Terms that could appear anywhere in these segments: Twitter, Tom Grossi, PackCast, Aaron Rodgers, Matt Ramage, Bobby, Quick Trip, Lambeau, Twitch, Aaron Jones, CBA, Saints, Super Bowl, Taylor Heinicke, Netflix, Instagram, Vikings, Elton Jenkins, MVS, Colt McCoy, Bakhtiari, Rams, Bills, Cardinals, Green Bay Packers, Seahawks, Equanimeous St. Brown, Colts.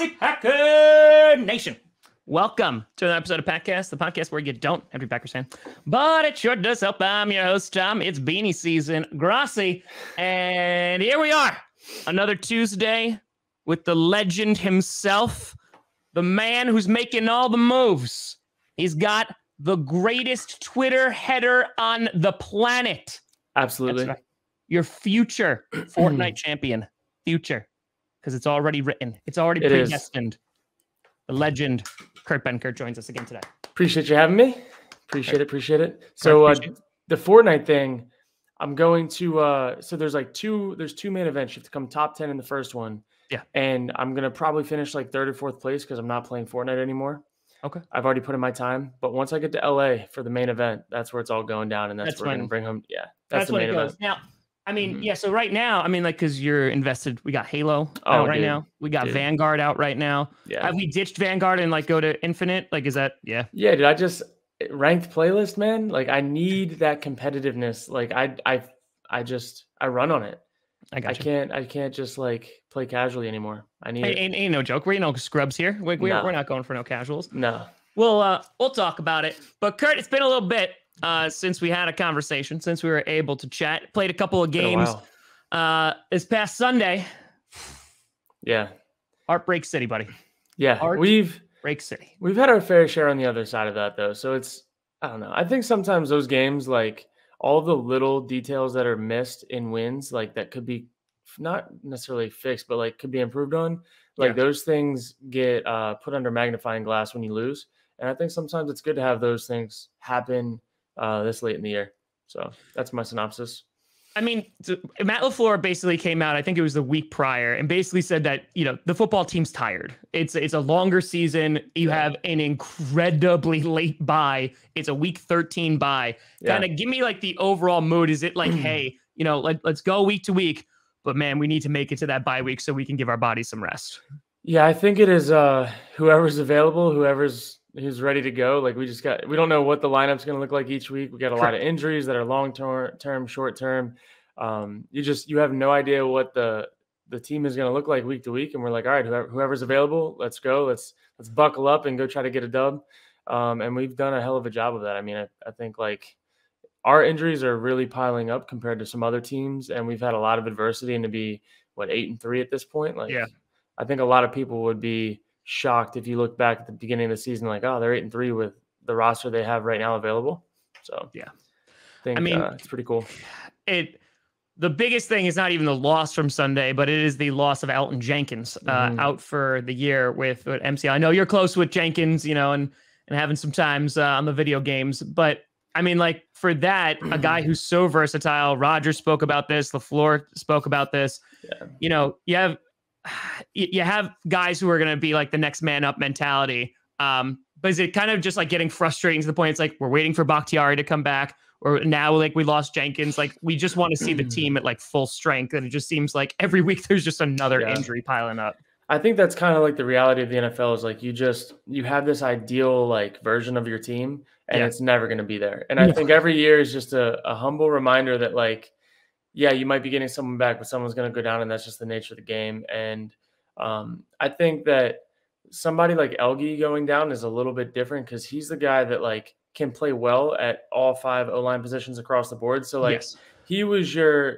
Grossi, Packer Nation. Welcome to another episode of PackCast, the podcast where you don't have to be Packers fan, but it sure does help. I'm your host, Tom. It's beanie season, Grossi, and here we are. Another Tuesday with the legend himself, the man who's making all the moves. He's got the greatest Twitter header on the planet. Absolutely. That's right. Your future Fortnite champion. Future. Because it's already written. It's already predestined. The legend, Kurt Benkert, joins us again today. Appreciate you having me. Appreciate it. So the Fortnite thing, I'm going to, so there's like two main events. You have to come top 10 in the first one. Yeah. And I'm going to probably finish like third or fourth place because I'm not playing Fortnite anymore. Okay. I've already put in my time. But once I get to LA for the main event, that's where it's all going down. And that's where we're going to bring home. Yeah. That's the main event. Now, I mean, yeah, so right now, I mean, like, because you're invested, we got Halo out right now. We got Vanguard out right now. Yeah. Have we ditched Vanguard and, like, go to Infinite? Like, is that, yeah. Yeah, dude, I just, ranked playlist, man. Like, I need that competitiveness. Like, I run on it. I can't just, like, play casually anymore. I need ain't no joke. We ain't no scrubs here. We're not going for no casuals. No. We'll talk about it. But, Kurt, it's been a little bit since we had a conversation, since we were able to chat. Played a couple of games this past Sunday. Yeah. Heartbreak City, buddy. Yeah. We've had our fair share on the other side of that, though. So it's, I don't know. I think sometimes those games, like, all the little details that are missed in wins, like, that could be not necessarily fixed, but, like, could be improved on. Like, those things get put under magnifying glass when you lose. And I think sometimes it's good to have those things happen this late in the year. So that's my synopsis. I mean, Matt LaFleur basically came out, I think it was the week prior, and basically said that, you know, the football team's tired. It's a longer season. You have an incredibly late bye. It's a week 13 bye. Kind of give me, like, the overall mood. Is it like, hey, you know, let's go week to week, but, man, we need to make it to that bye week so we can give our bodies some rest? Yeah, I think it is whoever's available, who's ready to go. Like, we don't know what the lineup's going to look like each week. We got a lot of injuries that are long-term, short-term. You have no idea what the team is going to look like week to week. And we're like, all right, whoever's available, let's go. Let's buckle up and go try to get a dub. And we've done a hell of a job of that. I mean, I think, like, our injuries are really piling up compared to some other teams. And we've had a lot of adversity, and to be 8-3 at this point. Like, I think a lot of people would be shocked if you look back at the beginning of the season, like, oh, they're 8-3 with the roster they have right now available. So I mean, it's pretty cool. The biggest thing is not even the loss from Sunday, but it is the loss of Elton Jenkins out for the year with MCL. I know you're close with Jenkins, you know, and having some times on the video games, but I mean, like, for that, a guy who's so versatile. Roger spoke about this. LaFleur spoke about this. Yeah. You know, you have guys who are going to be like the next man up mentality. But is it kind of just like getting frustrating to the point? It's like, we're waiting for Bakhtiari to come back, or now, like, we lost Jenkins. Like, we just want to see the team at, like, full strength. And it just seems like every week there's just another injury piling up. I think that's kind of like the reality of the NFL is, like, you have this ideal, like, version of your team, and it's never going to be there. And I think every year is just a humble reminder that, like, yeah, you might be getting someone back, but someone's going to go down, and that's just the nature of the game. And I think that somebody like Elgie going down is a little bit different because he's the guy that, like, can play well at all 5 O-line positions across the board. So, like, he was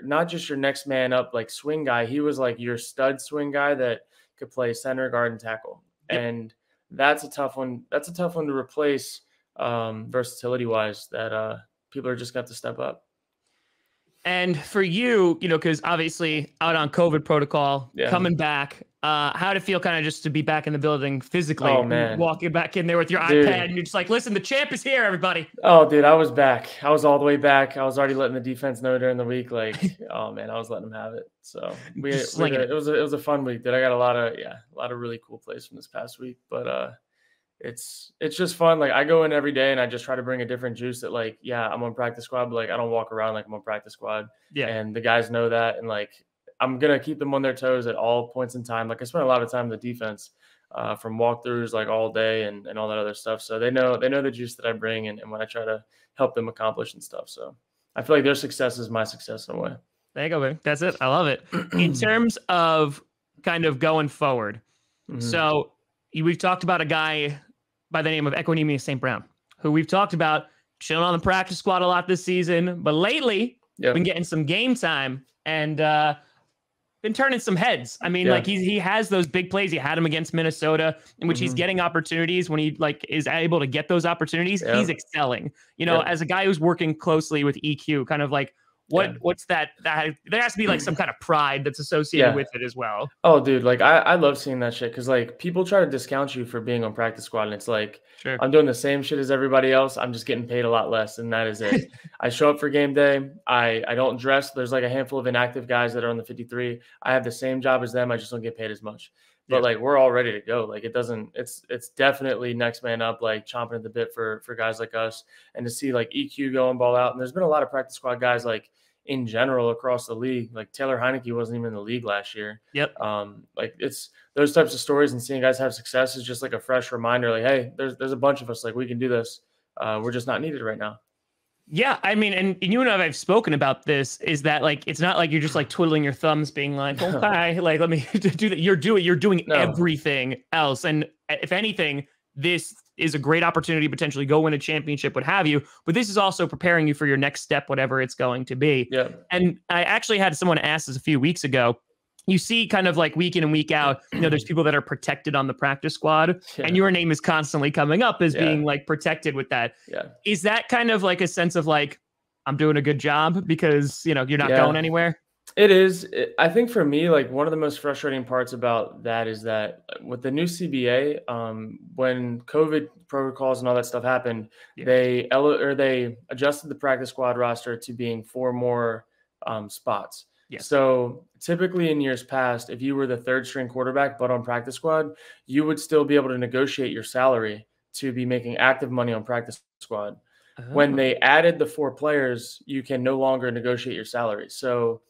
not just your next man up, like, swing guy. He was, like, your stud swing guy that could play center, guard, and tackle. Yep. And that's a tough one. That's a tough one to replace versatility-wise that people are just going to have to step up. And for you, you know, because obviously out on COVID protocol, coming back, how'd it feel kind of just to be back in the building physically? Oh, man. Walking back in there with your iPad, and you're just like, listen, the champ is here, everybody. Oh, dude, I was back. I was all the way back. I was already letting the defense know during the week. Like, oh, man, I was letting them have it. So it was a fun week. Dude, I got a lot of really cool plays from this past week. But it's just fun. Like, I go in every day and I just try to bring a different juice that, like, I'm on practice squad, but, like, I don't walk around like I'm on practice squad. Yeah. And the guys know that. And, like, I'm going to keep them on their toes at all points in time. Like, I spent a lot of time in the defense from walkthroughs, like, all day and all that other stuff. So they know the juice that I bring and when I try to help them accomplish and stuff. So I feel like their success is my success in a way. There you go, baby. That's it. I love it. In terms of kind of going forward, Mm-hmm. So we've talked about a guy by the name of Equanimeous St. Brown, who we've talked about chilling on the practice squad a lot this season, but lately been getting some game time and been turning some heads. I mean, like he has those big plays. He had him against Minnesota, in which he's getting opportunities. When he like is able to get those opportunities, he's excelling. You know, as a guy who's working closely with EQ, kind of like what's that there has to be like some kind of pride that's associated with it as well. Oh dude, like I love seeing that shit, because like people try to discount you for being on practice squad, and it's like I'm doing the same shit as everybody else, I'm just getting paid a lot less, and that is it. I show up for game day, I don't dress. There's like a handful of inactive guys that are on the 53. I have the same job as them, I just don't get paid as much, but like we're all ready to go. Like it doesn't, it's definitely next man up, like chomping at the bit for guys like us. And to see like EQ go and ball out, and there's been a lot of practice squad guys like in general across the league. Like Taylor Heinicke wasn't even in the league last year. Like it's those types of stories, and seeing guys have success is just like a fresh reminder, like, hey, there's a bunch of us, like we can do this. We're just not needed right now. Yeah, I mean, and you and I've spoken about this, is that like it's not like you're just like twiddling your thumbs being like, okay, like let me do that. You're doing everything else. And if anything, this is a great opportunity to potentially go win a championship, what have you. But this is also preparing you for your next step, whatever it's going to be. Yeah. And I actually had someone ask this a few weeks ago. You see kind of like week in and week out, you know, there's people that are protected on the practice squad, and your name is constantly coming up as being like protected with that. Is that kind of like a sense of like, I'm doing a good job because, you know, you're not going anywhere? It is. I think for me, like one of the most frustrating parts about that is that with the new CBA, when COVID protocols and all that stuff happened, they adjusted the practice squad roster to being 4 more spots. So typically in years past, if you were the third string quarterback, but on practice squad, you would still be able to negotiate your salary to be making active money on practice squad. When they added the 4 players, you can no longer negotiate your salary. So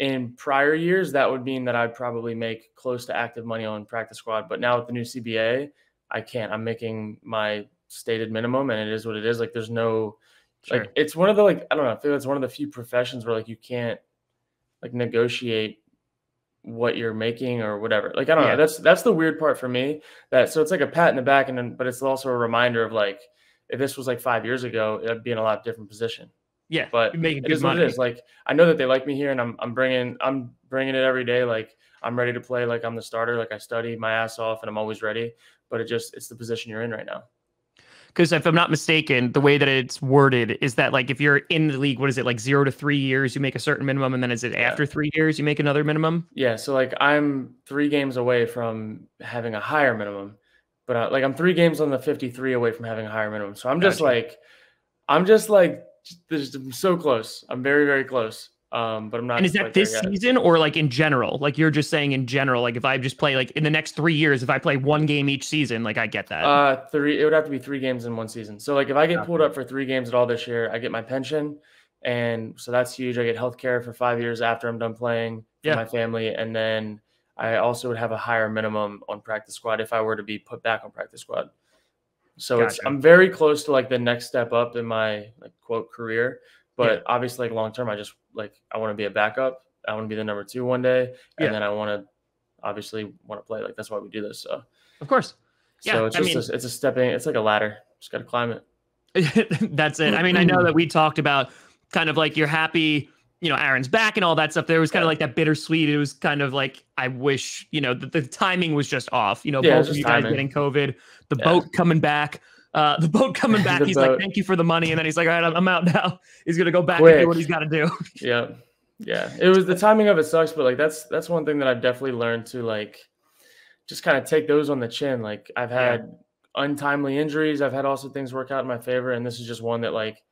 in prior years, that would mean that I'd probably make close to active money on practice squad. But now with the new CBA, I can't. I'm making my stated minimum, and it is what it is. Like there's no, like it's one of the, like, I don't know, I feel it's one of the few professions where like you can't like negotiate what you're making or whatever. Like, I don't know. That's the weird part for me, that, so it's like a pat in the back. And then, but it's also a reminder of like, if this was like 5 years ago, it'd be in a lot different position. But it is what it is. Like, I know that they like me here, and I'm bringing it every day. Like I'm ready to play. Like I'm the starter. Like I study my ass off and I'm always ready, but it's the position you're in right now. Because if I'm not mistaken, the way that it's worded is that like if you're in the league, what is it, like 0 to 3 years, you make a certain minimum, and then is it after 3 years you make another minimum? Yeah, so like I'm 3 games away from having a higher minimum, but like I'm 3 games on the 53 away from having a higher minimum. So I'm just like, I'm so close. I'm very, very close. But I'm not. And is that this season or like in general? Like you're just saying in general, like if I just play like in the next 3 years, if I play 1 game each season, like I get that. It would have to be 3 games in 1 season. So like if I get pulled up for 3 games at all this year, I get my pension. And so that's huge. I get healthcare for 5 years after I'm done playing for my family. And then I also would have a higher minimum on practice squad if I were to be put back on practice squad. So I'm very close to like the next step up in my like quote career. But obviously, like long term, I just like I want to be a backup. I want to be the number 2 one day, and then I want to play. Like that's why we do this. So of course, so it's it's a stepping. It's like a ladder. Just got to climb it. That's it. I mean, I know that we talked about kind of like you're happy, you know, Aaron's back and all that stuff. There was kind of like that bittersweet. It was kind of like, I wish, you know, the timing was just off. You know, both of you guys getting COVID, the boat coming back. The boat coming back, he's like, thank you for the money. And then he's like, all right, I'm out now. He's going to go back and do what he's got to do. It was the timing of it sucks, but like, that's one thing that I've definitely learned to like, just kind of take those on the chin. Like I've had untimely injuries. I've had also things work out in my favor. And this is just one that like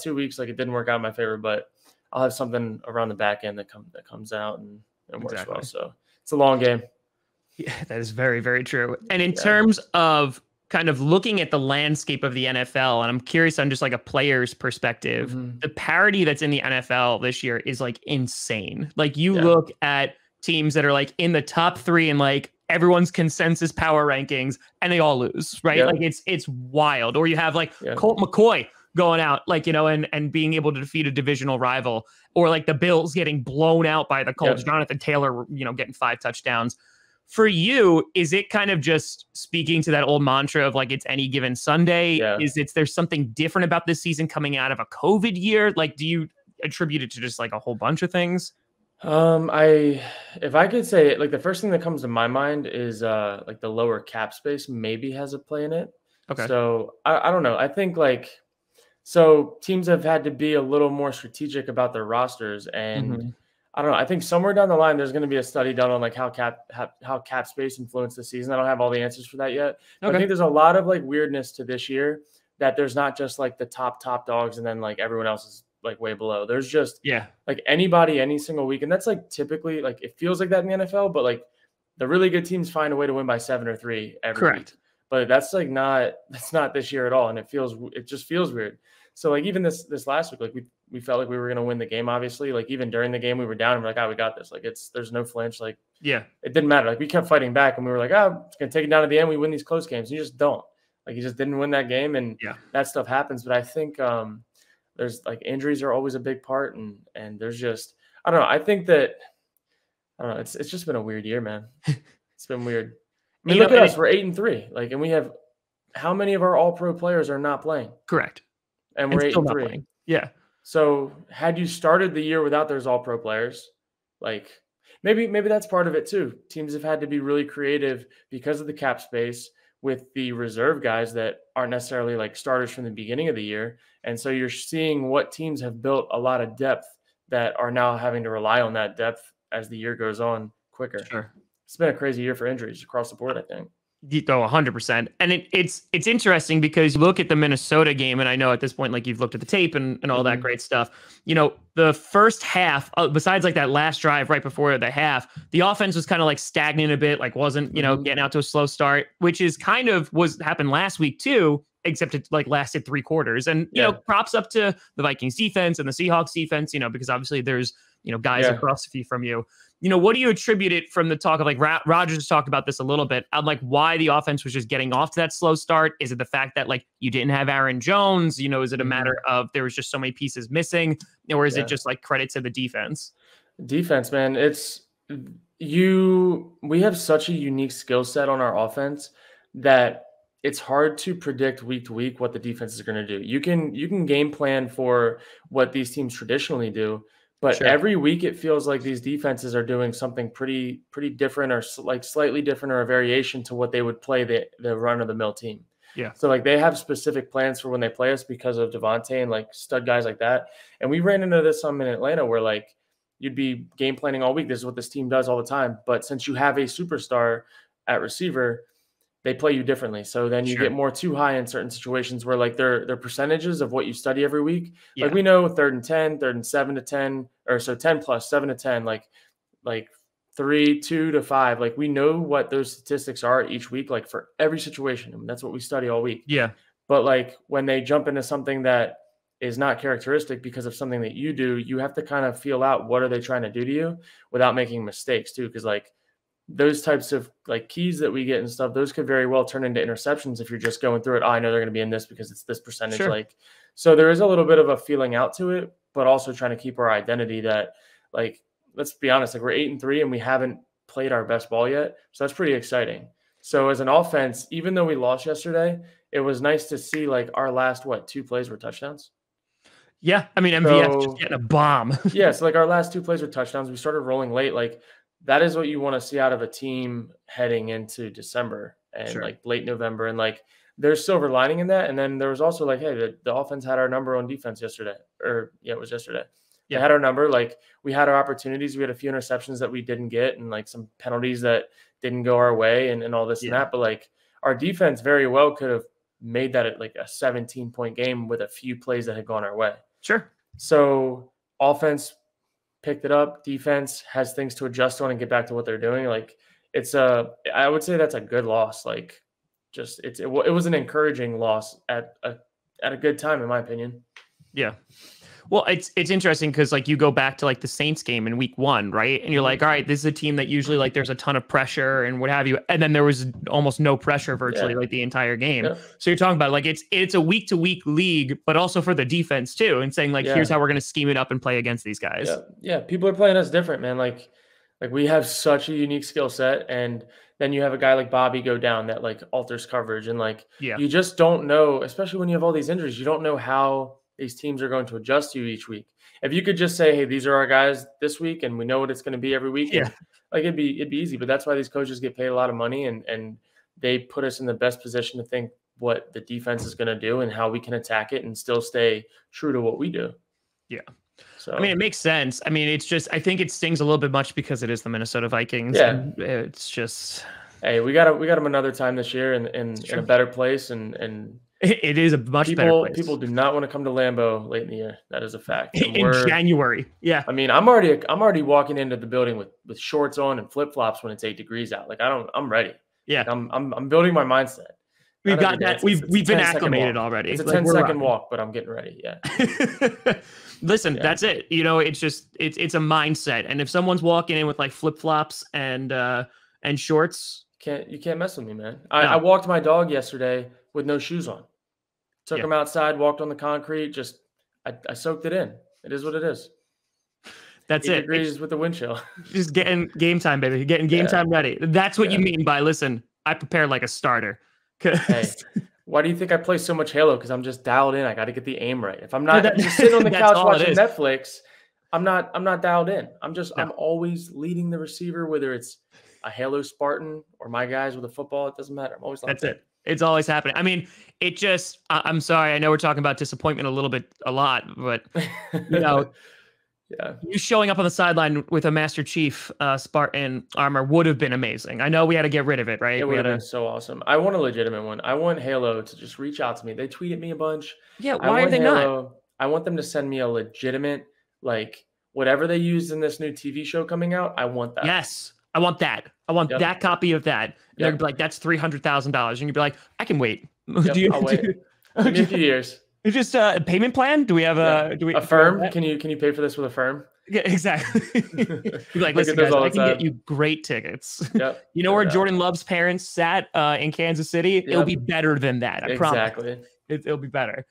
2 weeks, like it didn't work out in my favor, but I'll have something around the back end that comes out and works well. So it's a long game. Yeah, that is very, very true. And in terms of kind of looking at the landscape of the NFL, and I'm curious on just like a player's perspective, the parity that's in the NFL this year is like insane. Like you look at teams that are like in the top 3 and like everyone's consensus power rankings, and they all lose, right? Like it's wild. Or you have like Colt McCoy going out, like, you know, and being able to defeat a divisional rival, or like the Bills getting blown out by the Colts, Jonathan Taylor, you know, getting 5 touchdowns. for you, is it kind of just speaking to that old mantra of like, it's any given Sunday? Yeah. There's something different about this season coming out of a COVID year? Like, do you attribute it to just like a whole bunch of things? If I could say it, like the first thing that comes to my mind is like the lower cap space maybe has a play in it. Okay. So I don't know. I think like, so teams have had to be a little more strategic about their rosters and mm-hmm. I don't know. I think somewhere down the line, there's going to be a study done on like how cap space influenced the season. I don't have all the answers for that yet. Okay. I think there's a lot of like weirdness to this year that there's not just like the top dogs and then like everyone else is like way below. There's just like anybody any single week. And that's like typically like it feels like that in the NFL, but like the really good teams find a way to win by 7 or 3 every week. But that's like that's not this year at all. And it just feels weird. So like even this last week, like we felt like we were going to win the game, obviously. Like even during the game, we were down and we're like, oh, we got this. Like there's no flinch. Like, yeah, it didn't matter. Like we kept fighting back and we were like, oh, it's going to take it down to the end. We win these close games. And you just don't. Like you just didn't win that game. And that stuff happens. But I think there's like injuries are always a big part. And there's just, I don't know. I think that, I don't know. It's just been a weird year, man. It's been weird. I mean, look at us. We're 8-3. Like, and we have how many of our all-pro players are not playing? Correct. And we're 8-3. Yeah. So had you started the year without those all-pro players, like maybe that's part of it too. Teams have had to be really creative because of the cap space with the reserve guys that aren't necessarily like starters from the beginning of the year. And so you're seeing what teams have built a lot of depth that are now having to rely on that depth as the year goes on quicker. Sure. It's been a crazy year for injuries across the board, I think. Oh, 100%. And it's interesting because you look at the Minnesota game, and I know at this point, like you've looked at the tape and all mm-hmm. that great stuff. You know, the first half, besides like that last drive right before the half, the offense was kind of like stagnant a bit, like wasn't, you know, getting out to a slow start, which is kind of happened last week too, except it like lasted 3 quarters. And, you know, props up to the Vikings defense and the Seahawks defense, you know, because obviously there's, you know, guys across the feet from you. You know, what do you attribute it from the talk of like Rodgers talked about this a little bit? I'm like, why the offense was just getting off to that slow start? Is it the fact that like you didn't have Aaron Jones? You know, is it a matter of there was just so many pieces missing, or is it just like credit to the defense? Defense, man, we have such a unique skill set on our offense that it's hard to predict week to week what the defense is going to do. You can game plan for what these teams traditionally do. But every week it feels like these defenses are doing something pretty different or like slightly different or a variation to what they would play the run-of-the-mill team. Yeah. So like they have specific plans for when they play us because of Devontae and like stud guys like that. And we ran into this some in Atlanta where like you'd be game planning all week. This is what this team does all the time. But since you have a superstar at receiver, they play you differently. So then you get more too high in certain situations where like their percentages of what you study every week. Yeah. Like we know 3rd and 10, 3rd and 7 to 10, or so 10+, 7 to 10, like 3, 2 to 5. Like we know what those statistics are each week, like for every situation. I mean, that's what we study all week. Yeah. But like when they jump into something that is not characteristic because of something that you do, you have to kind of feel out what are they trying to do to you without making mistakes too. Cause like, those types of like keys that we get and stuff, those could very well turn into interceptions if you're just going through it. Oh, I know they're going to be in this because it's this percentage. Sure. Like, so there is a little bit of a feeling out to it, but also trying to keep our identity that like, let's be honest, like we're 8-3 and we haven't played our best ball yet. So that's pretty exciting. So as an offense, even though we lost yesterday, it was nice to see like our last, 2 plays were touchdowns. Yeah. I mean, MVS just getting a bomb. So like our last 2 plays were touchdowns. We started rolling late. Like, that is what you want to see out of a team heading into December and like late November. And like, there's silver lining in that. And then there was also like, hey, the offense had our number on defense yesterday, or it was yesterday. Yeah. They had our number. Like we had our opportunities. We had a few interceptions that we didn't get and like some penalties that didn't go our way and all this and that. But like our defense very well could have made that at like a 17-point game with a few plays that had gone our way. Sure. So offense picked it up. Defense has things to adjust on and get back to what they're doing. Like it's I would say that's a good loss. Like just it was an encouraging loss at a good time in my opinion. Yeah. Well, it's interesting because like you go back to like the Saints game in week 1, right? And you're like, all right, this is a team that usually like there's a ton of pressure and what have you. And then there was almost no pressure virtually like the entire game. Yeah. So you're talking about like it's a week to week league, but also for the defense too, and saying like here's how we're gonna scheme it up and play against these guys. Yeah, people are playing us different, man. Like Like, we have such a unique skill set, and then you have a guy like Bobby go down that like alters coverage, and like you just don't know, especially when you have all these injuries, you don't know how these teams are going to adjust you each week. If you could just say, hey, these are our guys this week and we know what it's going to be every week, like it'd be easy. But that's why these coaches get paid a lot of money, and they put us in the best position to think what the defense is going to do and how we can attack it and still stay true to what we do. Yeah. So, I mean, it makes sense. I mean, it's just, I think it stings a little bit much because it is the Minnesota Vikings. Yeah. And it's just, hey, we got them another time this year in a better place. And it is a much better place. People do not want to come to Lambeau late in the year. That is a fact. In January. Yeah. I mean, I'm already walking into the building with shorts on and flip flops when it's 8 degrees out. Like, I'm ready. Yeah. Like, I'm building my mindset. We've got that. We've been acclimated already. It's a 10-second walk, but I'm getting ready. Yeah. Listen, that's it. You know, it's just, it's a mindset. And if someone's walking in with like flip flops and shorts, you can't mess with me, man. I walked my dog yesterday with no shoes on. Took him outside, walked on the concrete. Just, I soaked it in. It is what it is. That's it. 8 degrees with the wind chill. Just getting game time, baby. Getting game time ready. That's what you mean by, listen, I prepare like a starter. Hey, why do you think I play so much Halo? Because I'm just dialed in. I got to get the aim right. If I'm not just sitting on the couch watching Netflix, I'm not dialed in. I'm always leading the receiver, whether it's a Halo Spartan or my guys with a football. It doesn't matter. I'm always like that's it. It's always happening. I mean, it just, I'm sorry. I know we're talking about disappointment a lot, but you know, you showing up on the sideline with a Master Chief Spartan armor would have been amazing. I know we had to get rid of it, right? It would have been so awesome. I want a legitimate one. I want Halo to just reach out to me. They tweet at me a bunch. Yeah, why are they not? I want them to send me a legitimate, like, whatever they used in this new TV show coming out. I want that. Yes, I want that. I want that copy of that. They're be like, that's $300,000. And you'd be like, I can wait. Yep, I'll wait. Give me a few years. It's just a payment plan. Do we have a firm? Can you pay for this with a firm? Yeah, exactly. You're like, listen, guys, I can get you great tickets. Yep. You know where Jordan Love's parents sat in Kansas City? Yep. It'll be better than that. I promise. Exactly. It'll be better.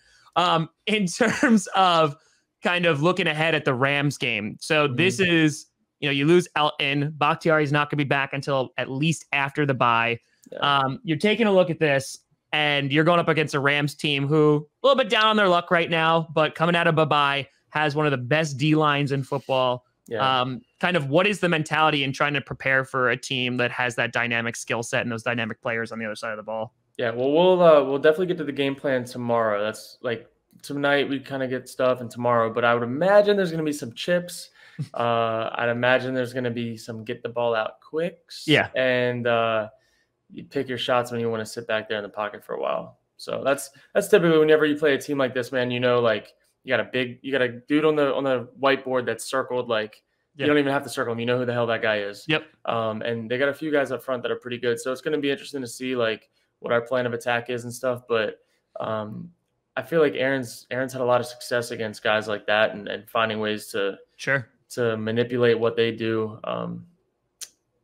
In terms of kind of looking ahead at the Rams game. So this is, you know, you lose Elton. Bakhtiari's not going to be back until at least after the bye. Yep. You're taking a look at this. And you're going up against a Rams team who a little bit down on their luck right now, but coming out of Bobby has one of the best D lines in football. Yeah. Kind of what is the mentality in trying to prepare for a team that has that dynamic skill set and those dynamic players on the other side of the ball? Yeah, well, we'll definitely get to the game plan tomorrow. That's like tonight we kind of get stuff and tomorrow, but I would imagine there's going to be some chips. I'd imagine there's going to be some get the ball out quicks. Yeah. And, you pick your shots when you want to sit back there in the pocket for a while. So that's typically whenever you play a team like this, man, you know, like you got a dude on the whiteboard that's circled, like you don't even have to circle him. You know who the hell that guy is. Yep. And they got a few guys up front that are pretty good. So it's going to be interesting to see like what our plan of attack is and stuff. But I feel like Aaron's had a lot of success against guys like that and finding ways to manipulate what they do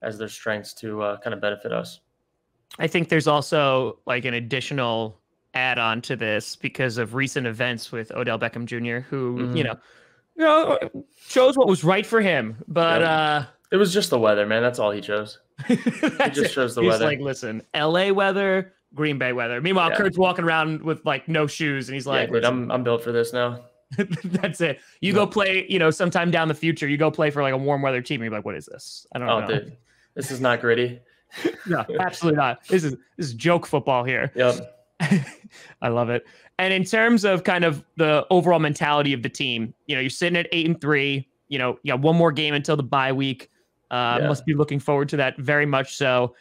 as their strengths to kind of benefit us. I think there's also like an additional add-on to this because of recent events with Odell Beckham Jr., who, you know, chose what was right for him. But it was just the weather, man. That's all he chose. He just chose the weather. He's like, listen, L.A. weather, Green Bay weather. Meanwhile, Kurt's walking around with like no shoes, and he's like, dude, I'm built for this now. That's it. You go play, you know, sometime down the future, you go play for like a warm weather team. And you're like, what is this? I don't know. Dude, this is not gritty. No, absolutely not. This is joke football here. Yep. I love it. And in terms of kind of the overall mentality of the team, you know, you're sitting at 8-3, you know, you got one more game until the bye week. Must be looking forward to that very much. So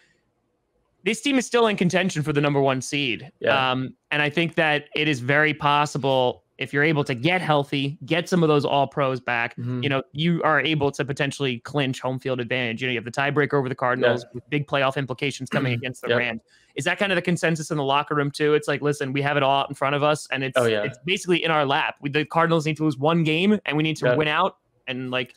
this team is still in contention for the #1 seed. Yeah. And I think that it is very possible if you're able to get healthy, get some of those all pros back, you know, you are able to potentially clinch home field advantage. You know, you have the tiebreaker over the Cardinals with big playoff implications coming against the Rams. Is that kind of the consensus in the locker room too? It's like, listen, we have it all out in front of us and it's basically in our lap. The Cardinals need to lose one game and we need to win out. And like,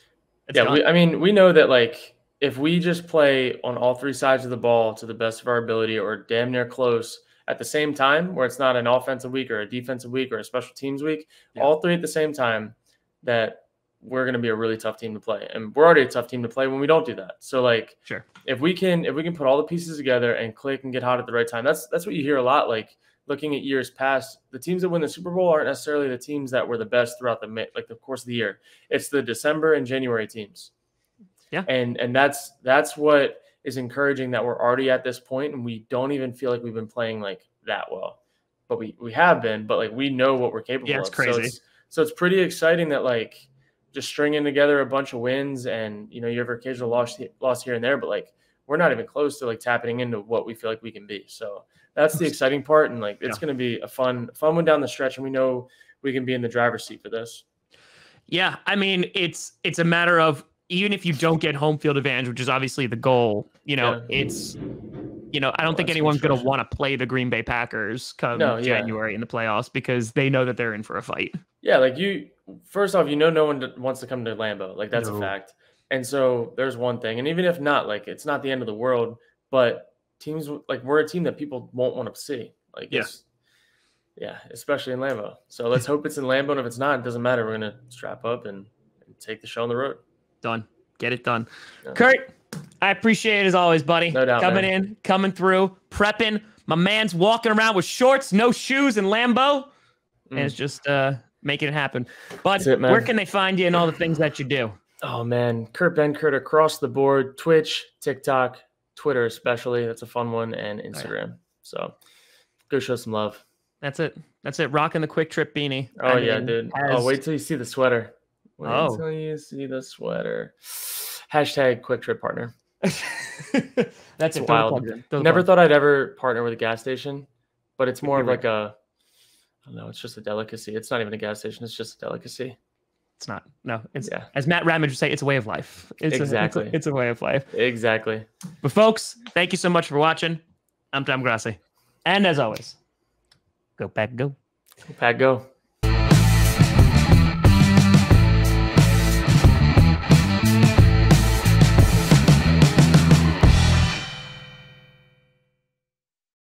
we know that like, if we just play on all three sides of the ball to the best of our ability or damn near close, at the same time where it's not an offensive week or a defensive week or a special teams week, all three at the same time, that we're going to be a really tough team to play. And we're already a tough team to play when we don't do that. So like, sure, if we can put all the pieces together and click and get hot at the right time, that's what you hear a lot. Like looking at years past, the teams that win the Super Bowl aren't necessarily the teams that were the best throughout the course of the year. It's the December and January teams. Yeah. And that's what is encouraging, that we're already at this point and we don't even feel like we've been playing like that well, but we have been, but like, we know what we're capable of. It's crazy. So it's pretty exciting that like, just stringing together a bunch of wins, and you know, you have your occasional loss here and there, but like we're not even close to like tapping into what we feel like we can be. So that's the exciting part, and like it's going to be a fun one down the stretch, and we know we can be in the driver's seat for this. Yeah, I mean, it's a matter of, even if you don't get home field advantage, which is obviously the goal, you know, it's, you know, I don't think anyone's going to want to play the Green Bay Packers come January in the playoffs, because they know that they're in for a fight. Yeah, like first off, you know, no one wants to come to Lambeau. Like that's a fact. And so there's one thing. And even if not, like it's not the end of the world, but teams, like we're a team that people won't want to see. Like, especially in Lambeau. So let's hope it's in Lambeau. And if it's not, it doesn't matter. We're going to strap up and take the show on the road. Done. Get it done. Yeah. Kurt, I appreciate it as always, buddy. No doubt, coming in, coming through, prepping. My man's walking around with shorts, no shoes in Lambeau. And it's just, making it happen. But where can they find you and all the things that you do? Oh, man. Kurt Benkert across the board. Twitch, TikTok, Twitter especially. That's a fun one. And Instagram. Right. So go show some love. That's it. Rocking the Quick Trip beanie. Oh, yeah, dude. Oh, wait till you see the sweater. Wait until you see the sweater. Hashtag Quick Trip partner. That's wild. Never thought I'd ever partner with a gas station, but it's more of like a... No, it's just a delicacy. It's not even a gas station. It's just a delicacy. It's not. No, it's as Matt Ramage would say, it's a way of life. It's a way of life. Exactly. But folks, thank you so much for watching. I'm Tom Grossi. And as always, go Pack, go. Go Pack, go.